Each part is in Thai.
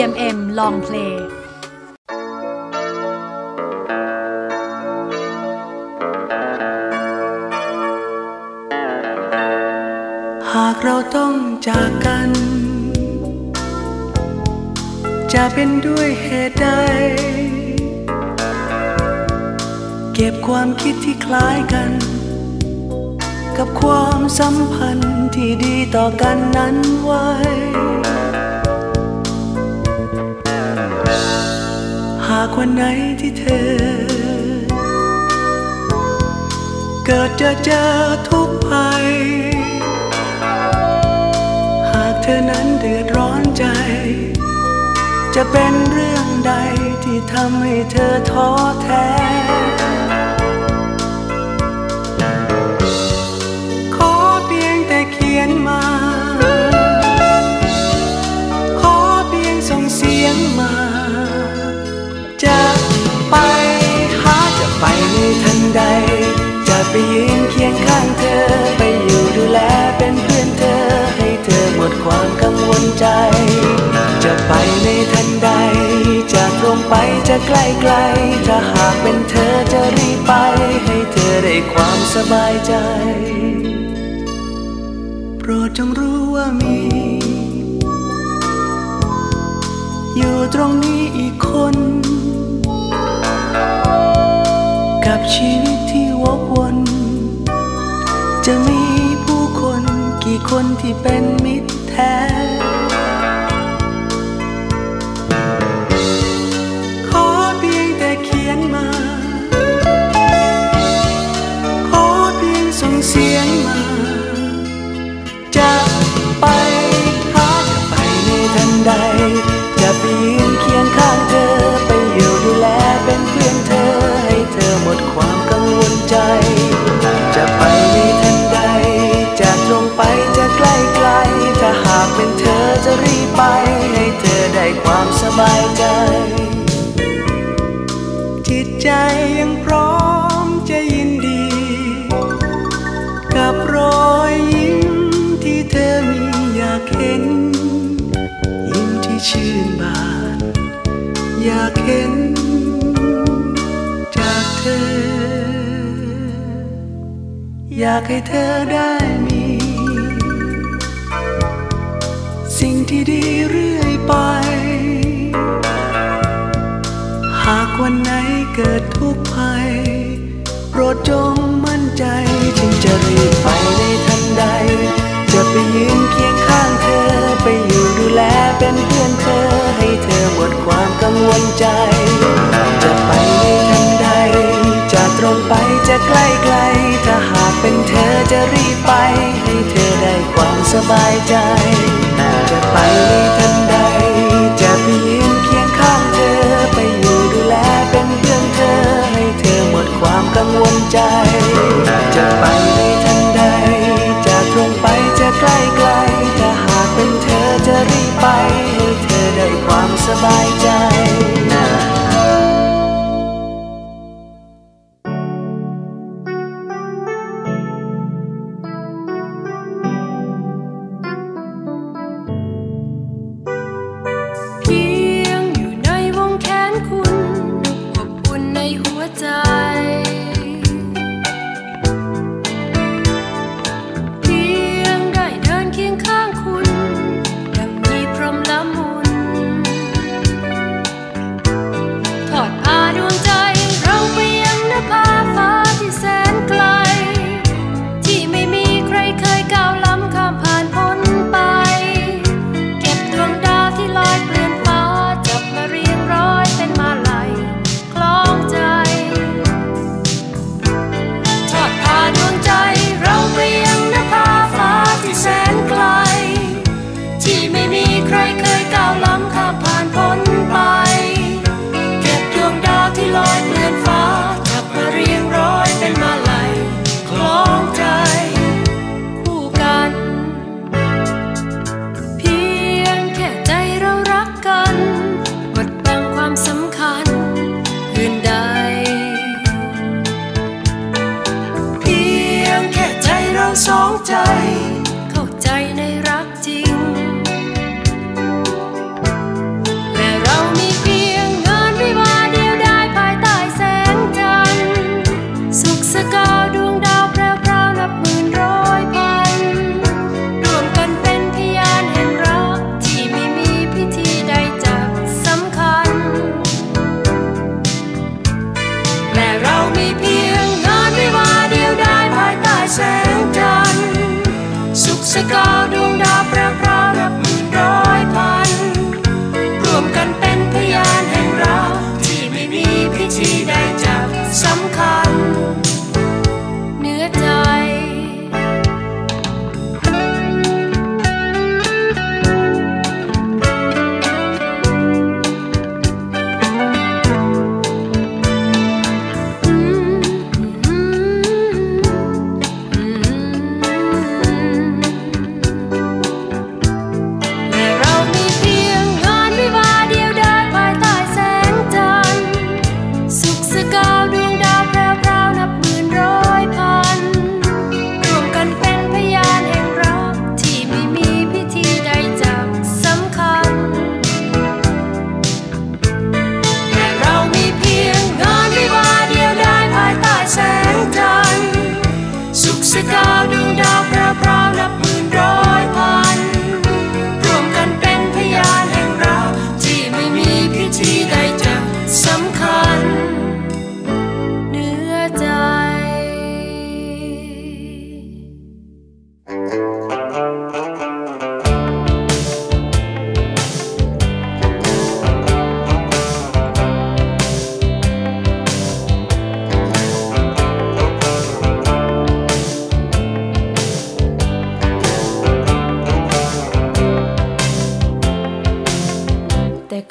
DMM Long Play หากเราต้องจากกันจะเป็นด้วยเหตุใดเก็บความคิดที่คล้ายกันกับความสัมพันธ์ที่ดีต่อกันนั้นไว้หากวันไหนที่เธอเกิดจะเจอทุกข์ภัยหากเธอนั้นเดือดร้อนใจจะเป็นเรื่องใดที่ทำให้เธอท้อแท้ขอเพียงแต่เขียนมาขอเพียงส่งเสียงมาจะไปหาจะไปในทันใดจะไปยืนเคียงข้างเธอไปอยู่ดูแลเป็นเพื่อนเธอให้เธอหมดความกังวลใจจะไปในทันใดจะตรงไปจะใกล้ไกลถ้าหากเป็นเธอจะรีบไปให้เธอได้ความสบายใจโปรดจงรู้ว่ามีอยู่ตรงนี้อีกคนกับชีวิตที่วกวนจะมีผู้คนกี่คนที่เป็นมิตรแท้เสียงมาจะไปหาจะไปในทันใดจะไปยืนเคียงข้างเธอไปอยู่ดูแลเป็นเพื่อนเธอให้เธอหมดความกังวลใจจะไปในทันใดจะตรงไปจะใกล้ไกลถ้าหากเป็นเธอจะรีบไปให้เธอได้ความสบายใจจิตใจยังพร้อมจะยินดีกับรอยยิ้มที่เธอมีอยากเห็นยิ้มที่ชื่นบานอยากเห็นจากเธออยากให้เธอได้มีสิ่งที่ดีเรื่อยไปหากวันไหนเกิดทุกข์ภัยโปรดจงมั่นใจฉันจะรีบไปในทันใดจะไปยืนเคียงข้างเธอไปอยู่ดูแลเป็นเพื่อนเธอให้เธอหมดความกังวลใจจะไปในทันใดจะตรงไปจะใกล้ไกลถ้าหากเป็นเธอจะรีบไปให้เธอได้ความสบายใจจะไปในทันใดจะไปยืนเคียงข้างเธอไปอยู่ดูแลเป็นเพื่อนเธอให้เธอหมดความกังวลใจจะไปในทันใดจะตรงไปจะใกล้ไกลถ้าหากเป็นเธอจะรีบไปให้เธอได้ความสบายใจใจ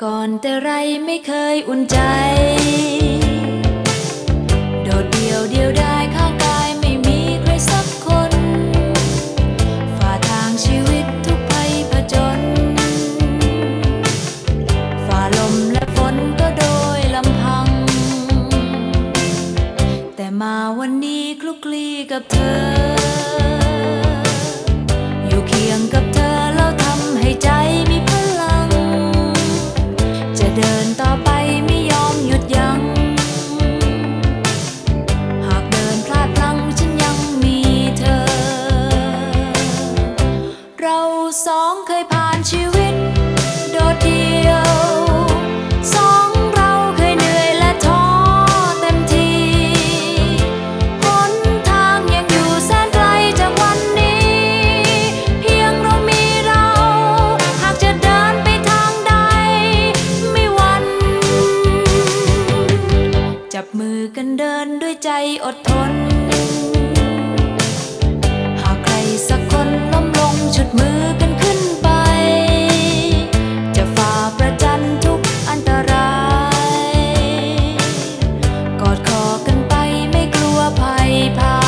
ก่อนแต่ไรไม่เคยอุ่นใจโดดเดี่ยวเดียวดายข้างกายไม่มีใครสักคนฝ่าทางชีวิตทุกภัยผจญฝ่าลมและฝนก็โดยลำพังแต่มาวันนี้คลุกคลีกับเธออยู่เคียงกับเธอแล้วทำให้ใจมีพลังจะเดินต่อไปไม่ยอมหยุดยั้งหากเดินพลาดพลั้งฉันยังมีเธอเราสองเคยผ่านชีวิตโดดเดี่ยวสองเราเคยเหนื่อยและท้อเต็มทีหนทางยังอยู่แสนไกลจากวันนี้เพียงเรามีเราหากจะเดินไปทางใดไม่หวั่นจับมือกันเดินด้วยใจอดทนหากใครสักคนล้มลงฉุดมือกันขึ้นไปจะฝ่าประจันทุกอันตรายกอดคอกันไปไม่กลัวภัยผ่าน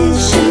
ที่ฉัน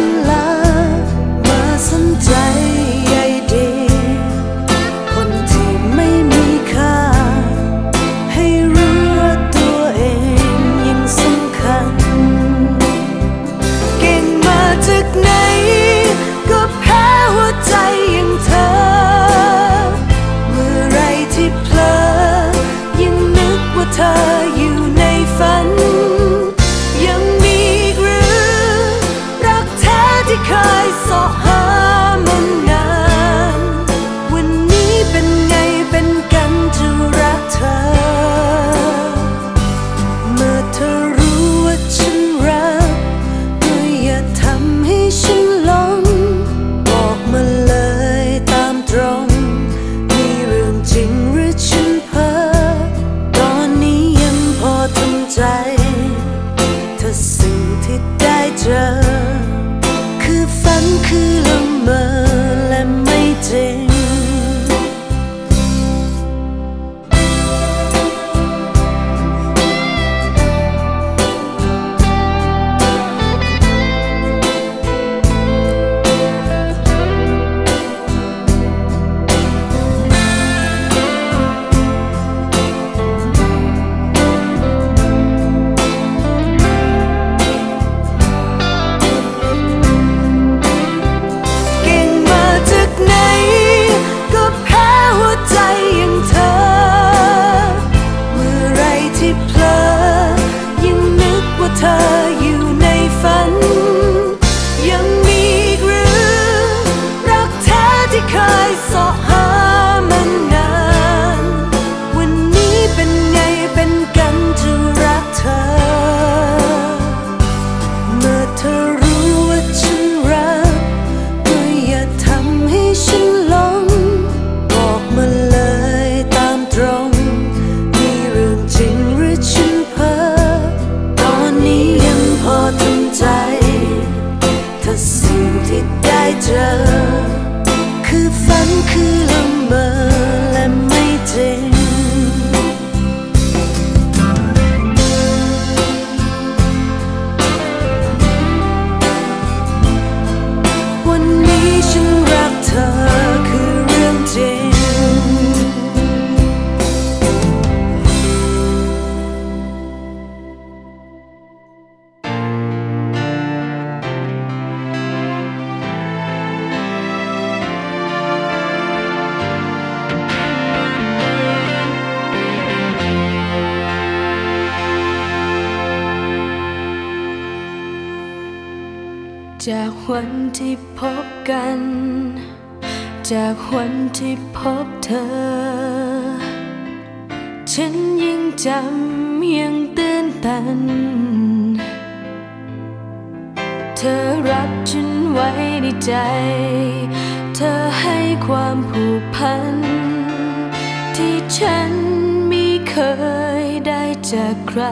จริงคือฝันคือละเมอและไม่จริงวันนี้ฉันรักเธอคือเรื่องจริงจากวันที่พบกัน จากวันที่พบเธอ ฉันยังจำยังตื่นตัน เธอรับฉันไว้ในใจ เธอให้ความผูกพัน ที่ฉันไม่เคยได้จากใคร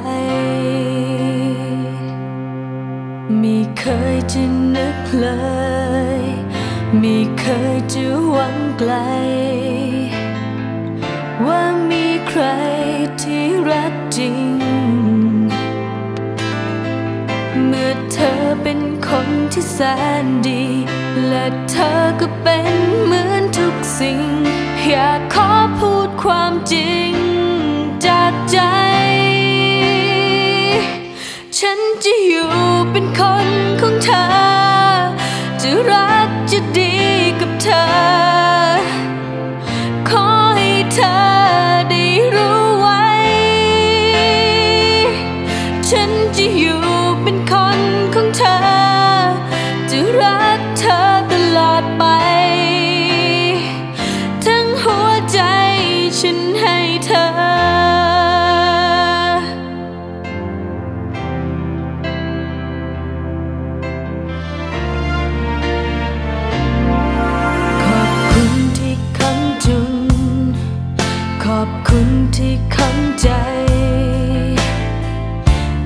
ไม่เคยจะนึกเลยไม่เคยจะหวังไกลว่ามีใครที่รักจริงเมื่อเธอเป็นคนที่แสนดีและเธอก็เป็นเหมือนทุกสิ่งอยากขอพูดความจริงจากใจฉันจะอยู่เป็นคนของเธอจะรักจะดีกับเธอขอให้เธอได้รู้ไว้ฉันจะอยู่เป็นคนของเธอจะรักเธอตลอดไปทั้งหัวใจฉันให้เธอขอบคุณที่เข้าใจ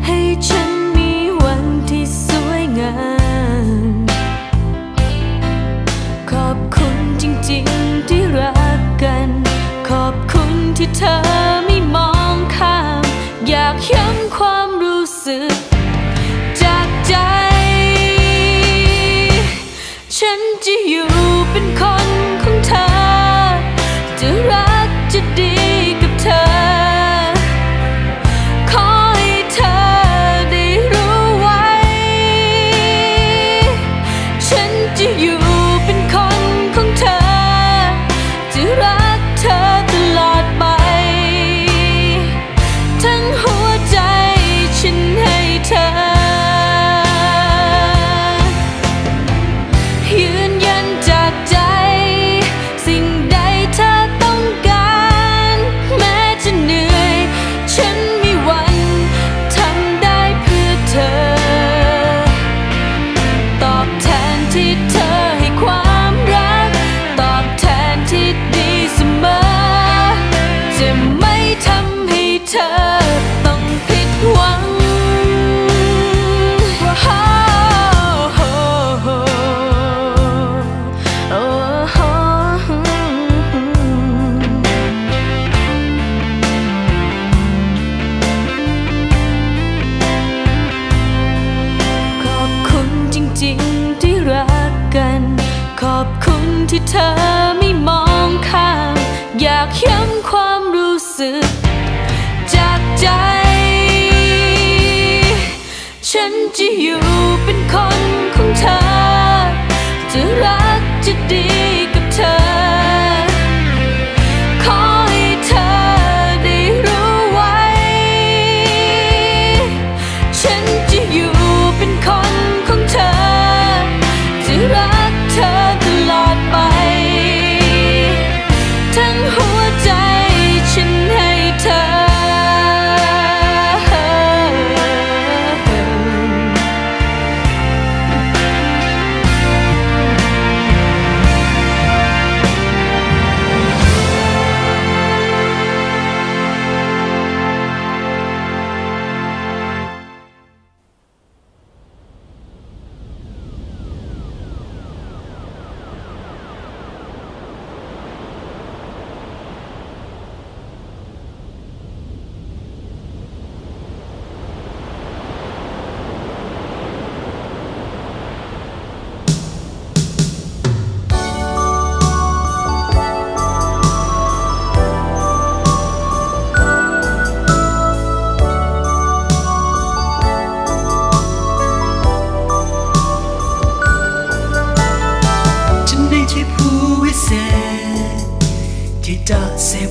ให้ฉันมีวันที่สวยงามขอบคุณจริงๆที่รักกันขอบคุณที่เธอไม่มองข้ามอยากย้ำความรู้สึกจากใจฉันจะอยู่เป็นคนของเธอจะรักจะดีกับเธอขอให้เธอได้รู้ไว้ฉันจะอยู่เป็นคนของเธอจะรักเธอตลอดไปทั้งหัวใจฉันให้เธอยืนยันจาก ที่เธอไม่มองข้ามอยากย้ำความรู้สึกจากใจฉันจะอยู่เป็นคนของเธอจะรักจะดีกับเธอขอให้เธอได้รู้ไว้ฉันจะอยู่เป็นคนของเธอจะรักเธอตลอดไปทั้งหัวใจฉันให้เธอ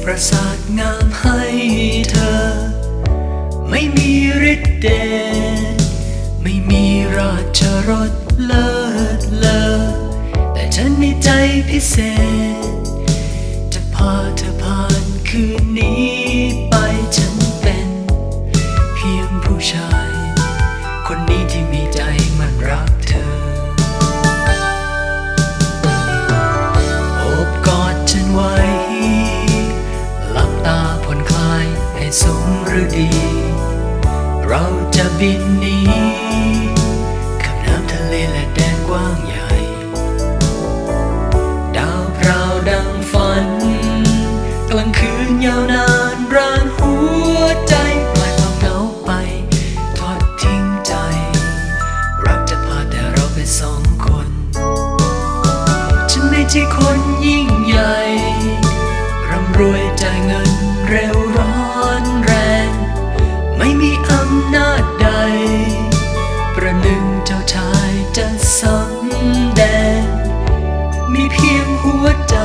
ประสาทงามให้เธอไม่มีฤทธิ์เดชไม่มีราชรสเลิศเลอแต่ฉันมีใจพิเศษจะพาเธอผ่านคืนนี้ไปฉันเป็นเพียงผู้ชายคนนี้ที่มีใจมันรักเธอโอบกอดฉันไว้สมฤดีเราจะบินหนีข้ามน้ำทะเลและแดนกว้างใหญ่ดาวพราวดังฝันกลางคืนยาวนานร่างหัวใจปล่อยความเหงาไปทอดทิ้งใจรักจะพาแต่เราไปสองคนฉันไม่ใช่คนยิ่งใหญ่ร่ำรวยจ่ายเงินเร็วร้อนแรงไม่มีอำนาจใดประหนึ่งเจ้าชายจะสำแดงมีเพียงหัวใจ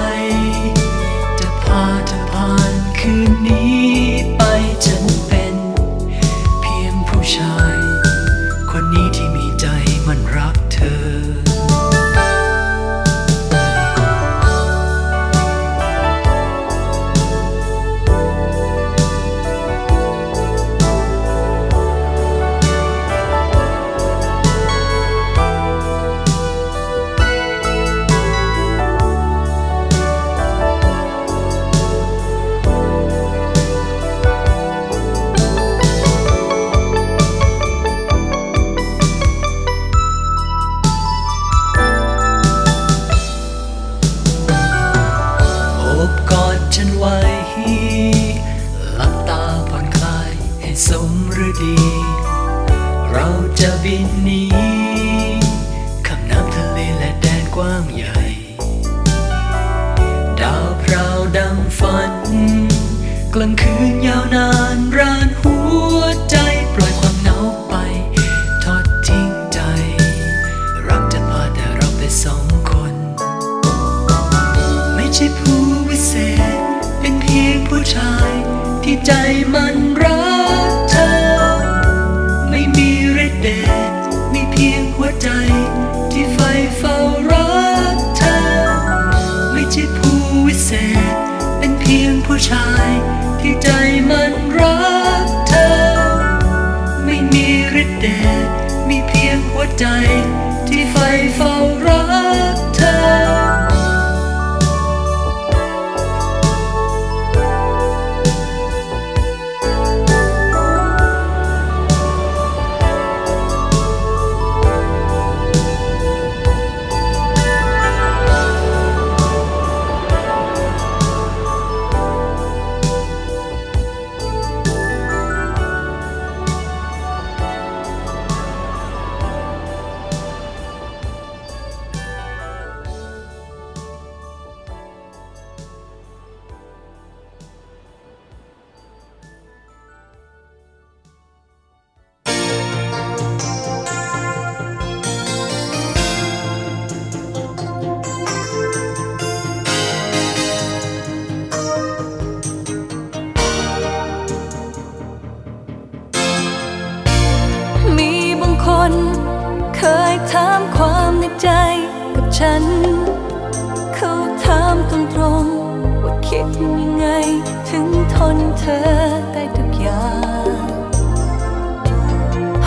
จะพาเธอผ่านคืนนี้ไปฉันเป็นเพียงผู้ชายคนนี้ที่มีใจมันรักเธอสมฤดีเราจะบินหนีข้ามน้ำทะเลและแดนกว้างใหญ่ดาวพราวดังฝันกลางคืนยาวนานร้านหัวใจปล่อยความเหงาไปทอดทิ้งใจรักจะพาแต่เราไปสองคนไม่ใช่ผู้วิเศษเป็นเพียงผู้ชายที่ใจมันรักเธอไม่มีฤทธิ์เดชมีเพียงหัวใจที่ไฟเฝ้ารักเธอไม่ใช่ผู้วิเศษเป็นเพียงผู้ชายที่ใจมันรักเธอไม่มีฤทธิ์เดชมีเพียงหัวใจที่ไฟเฝ้ารักเธอ ฉันเขาถามตรงๆว่าคิดยังไงถึงทนเธอได้ทุกอย่าง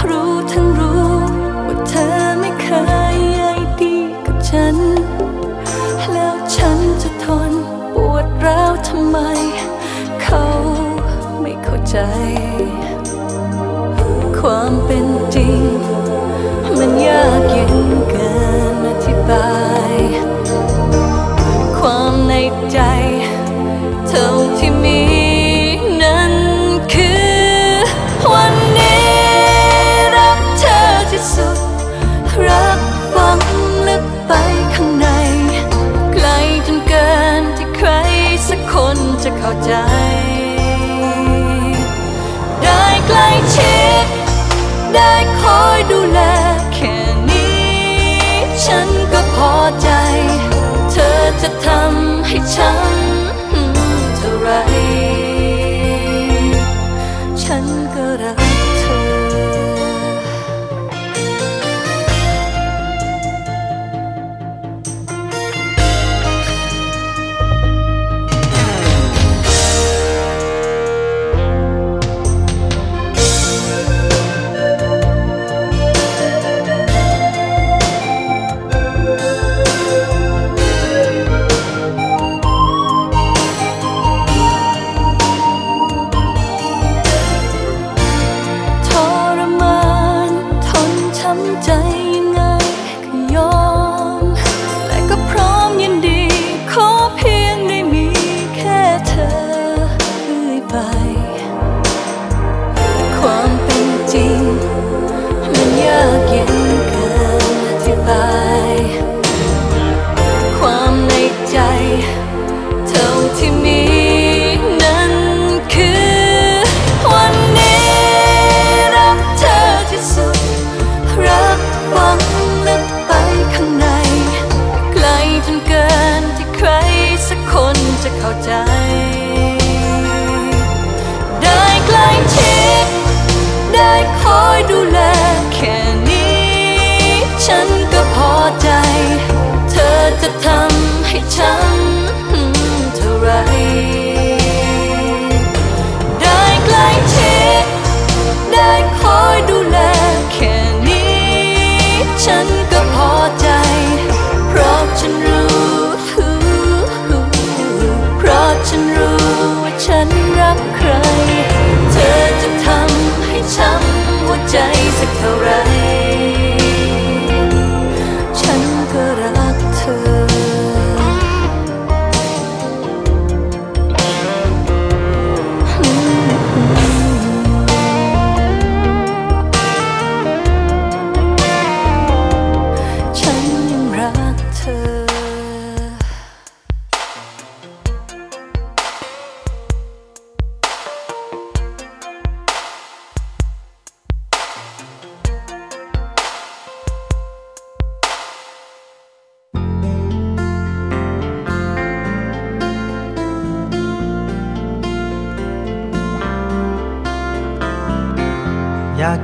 รู้ทั้งรู้ว่าเธอไม่เคยใยดีกับฉันแล้วฉันจะทนปวดร้าวทำไมเขาไม่เข้าใจความเป็นจริงมันยากยิ่งเกินอธิบายความในใจเท่าที่มีนั้นคือวันนี้รักเธอที่สุดรักฝังลึกไปข้างในไกลจนเกินที่ใครสักคนจะเข้าใจได้ใกล้ชิดได้คอยดูแลแค่นี้ฉันก็พอใจเธอจะทำให้ฉันเท่าไรฉันก็รักเธอ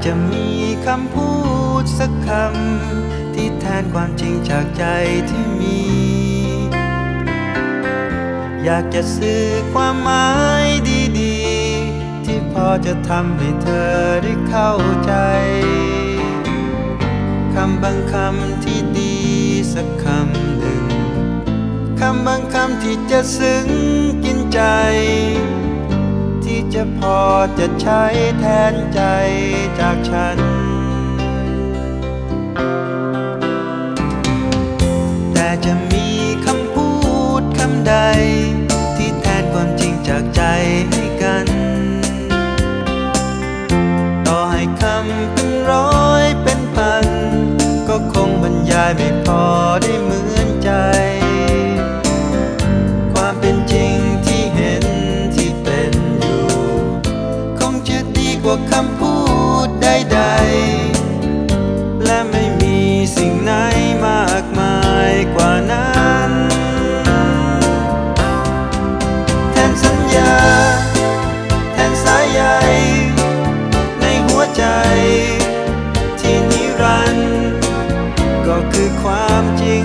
จะมีคำพูดสักคำที่แทนความจริงจากใจที่มีอยากจะสื่อความหมายดีๆที่พอจะทำให้เธอได้เข้าใจคำบางคำที่ดีสักคำหนึ่งคำบางคำที่จะซึ้งกินใจจะพอจะใช้แทนใจจากฉันแต่จะมีคำพูดคำใดที่แทนความจริงจากใจให้กันต่อให้คำเป็นร้อยเป็นพันก็คงบรรยายไม่พอได้เหมือนใจความเป็นจริงที่เห็นกว่าคำพูดใดๆและไม่มีสิ่งไหนมากมายกว่านั้นแทนสัญญาแทนสายใยในหัวใจที่นิรันดร์ก็คือความจริง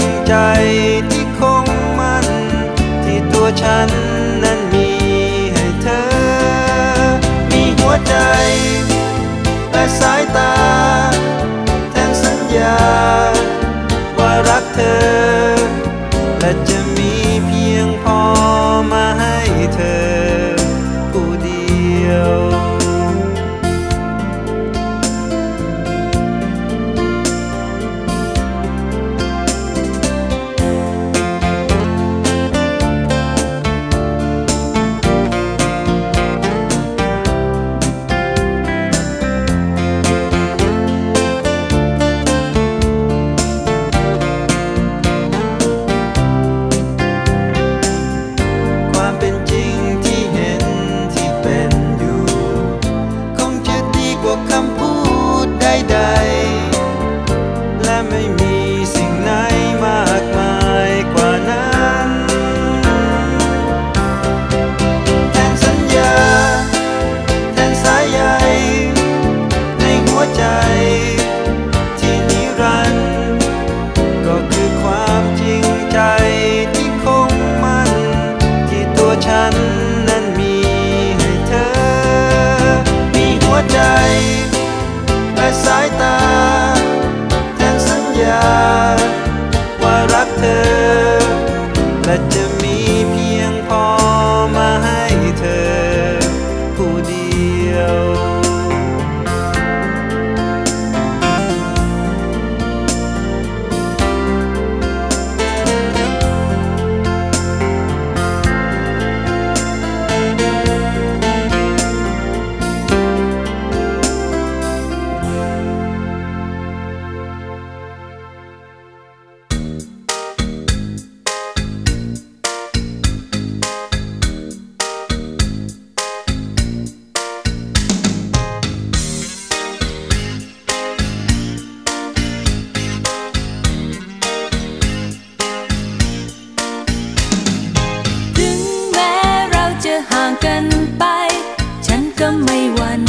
ไม่หวั่น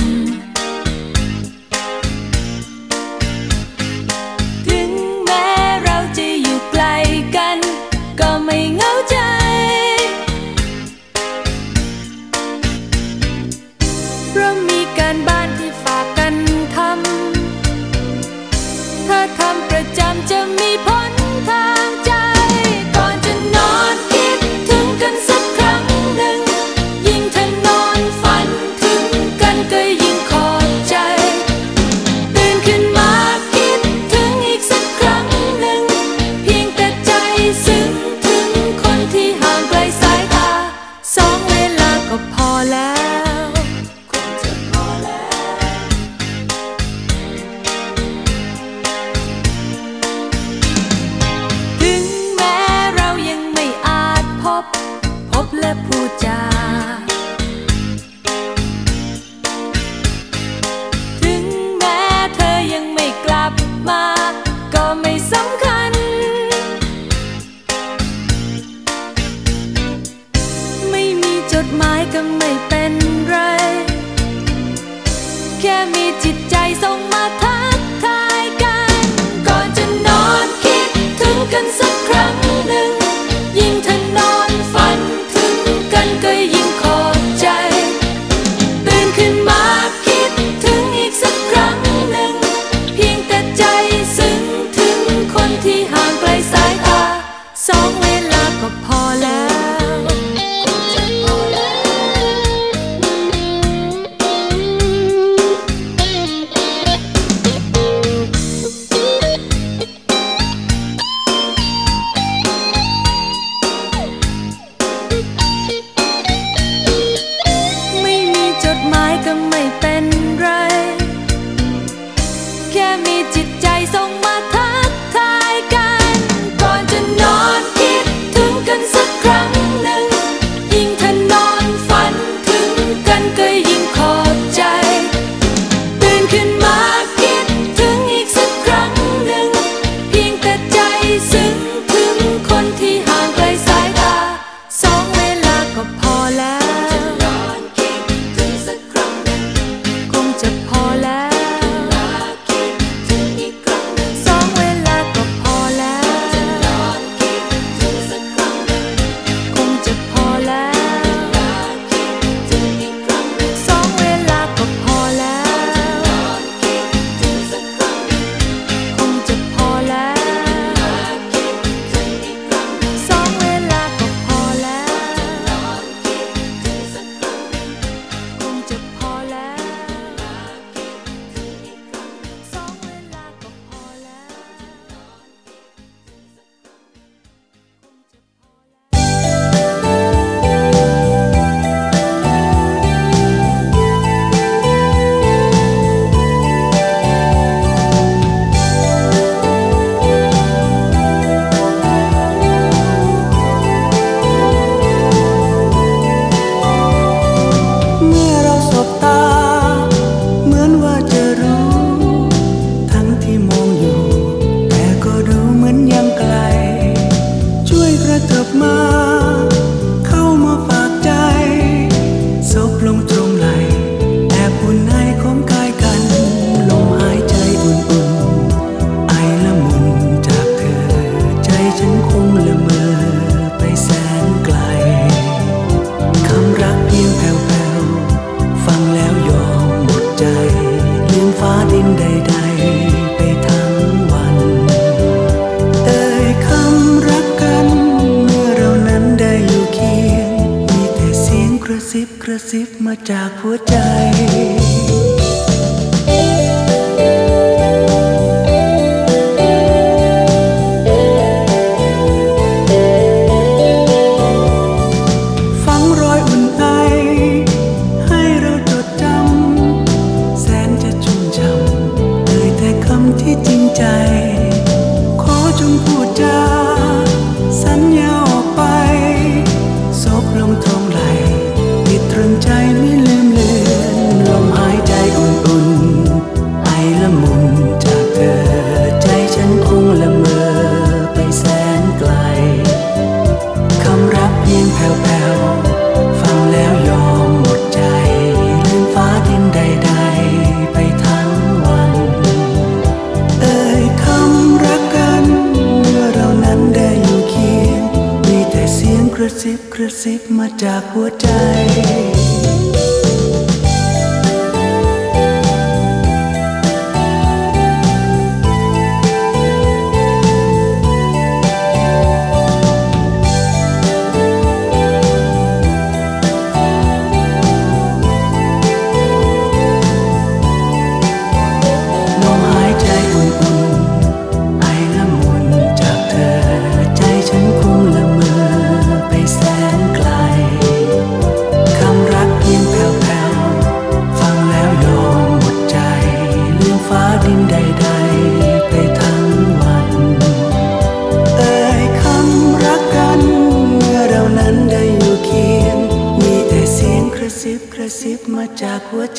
ถึงแม้เราจะอยู่ไกลกันก็ไม่เหงาใจเพราะมีการบ้านที่ฝากกันทำถ้าทำประจำจะมีผลทางใจก่อนจะนอนคิดถึงกันสักครั้งหนึ่งยิ่งถ้านอนฝันถึงกันก็ยิ่งขอบใจตื่นขึ้นมาคิดถึงอีกสักครั้งหนึ่งเพียงแต่ใจซึ้งถึงคนที่ห่างไกลสายตาสองเวลาก็พอแล้วและพูดจาถึงแม้เธอยังไม่กลับมาก็ไม่สำคัญไม่มีจดหมายก็ไม่เป็นไรแค่มีจิตใจส่งมาทักทายกันก่อนจะนอนคิดถึงกันสักครั้งหนึ่งยิ่งเธอนอนฝันก็ยิ่งขอบใจตื่นขึ้นมาคิดถึงอีกสักครั้งหนึ่งเพียงแต่ใจซึ้งถึงคนที่ห่างไกลสายตาสองเวลาก็พอแล้วใจไม่ลืม ระซิบกระซิบมาจากหัวใจกระซิบมาจากหัว